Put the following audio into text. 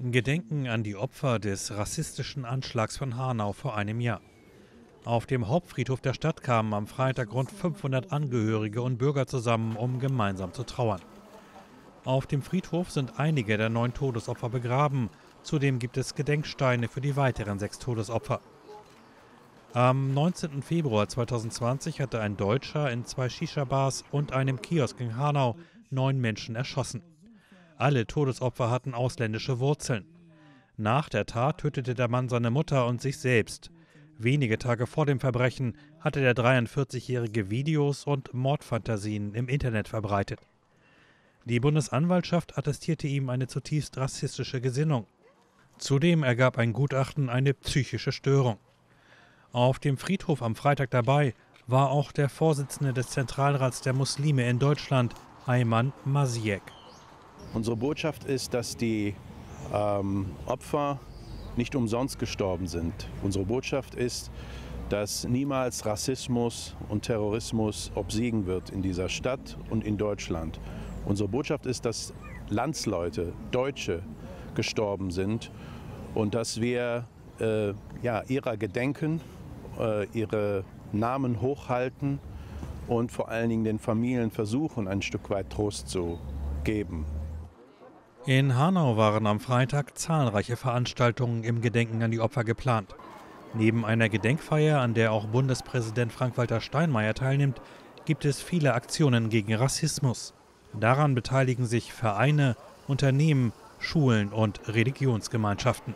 Im Gedenken an die Opfer des rassistischen Anschlags von Hanau vor einem Jahr. Auf dem Hauptfriedhof der Stadt kamen am Freitag rund 500 Angehörige und Bürger zusammen, um gemeinsam zu trauern. Auf dem Friedhof sind einige der 9 Todesopfer begraben. Zudem gibt es Gedenksteine für die weiteren 6 Todesopfer. Am 19. Februar 2020 hatte ein Deutscher in 2 Shisha-Bars und einem Kiosk in Hanau 9 Menschen erschossen. Alle Todesopfer hatten ausländische Wurzeln. Nach der Tat tötete der Mann seine Mutter und sich selbst. Wenige Tage vor dem Verbrechen hatte der 43-Jährige Videos und Mordfantasien im Internet verbreitet. Die Bundesanwaltschaft attestierte ihm eine zutiefst rassistische Gesinnung. Zudem ergab ein Gutachten eine psychische Störung. Auf dem Friedhof am Freitag dabei war auch der Vorsitzende des Zentralrats der Muslime in Deutschland, Aiman Mazyek. Unsere Botschaft ist, dass die Opfer nicht umsonst gestorben sind. Unsere Botschaft ist, dass niemals Rassismus und Terrorismus obsiegen wird in dieser Stadt und in Deutschland. Unsere Botschaft ist, dass Landsleute, Deutsche, gestorben sind und dass wir ihrer gedenken, ihre Namen hochhalten und vor allen Dingen den Familien versuchen, ein Stück weit Trost zu geben. In Hanau waren am Freitag zahlreiche Veranstaltungen im Gedenken an die Opfer geplant. Neben einer Gedenkfeier, an der auch Bundespräsident Frank-Walter Steinmeier teilnimmt, gibt es viele Aktionen gegen Rassismus. Daran beteiligen sich Vereine, Unternehmen, Schulen und Religionsgemeinschaften.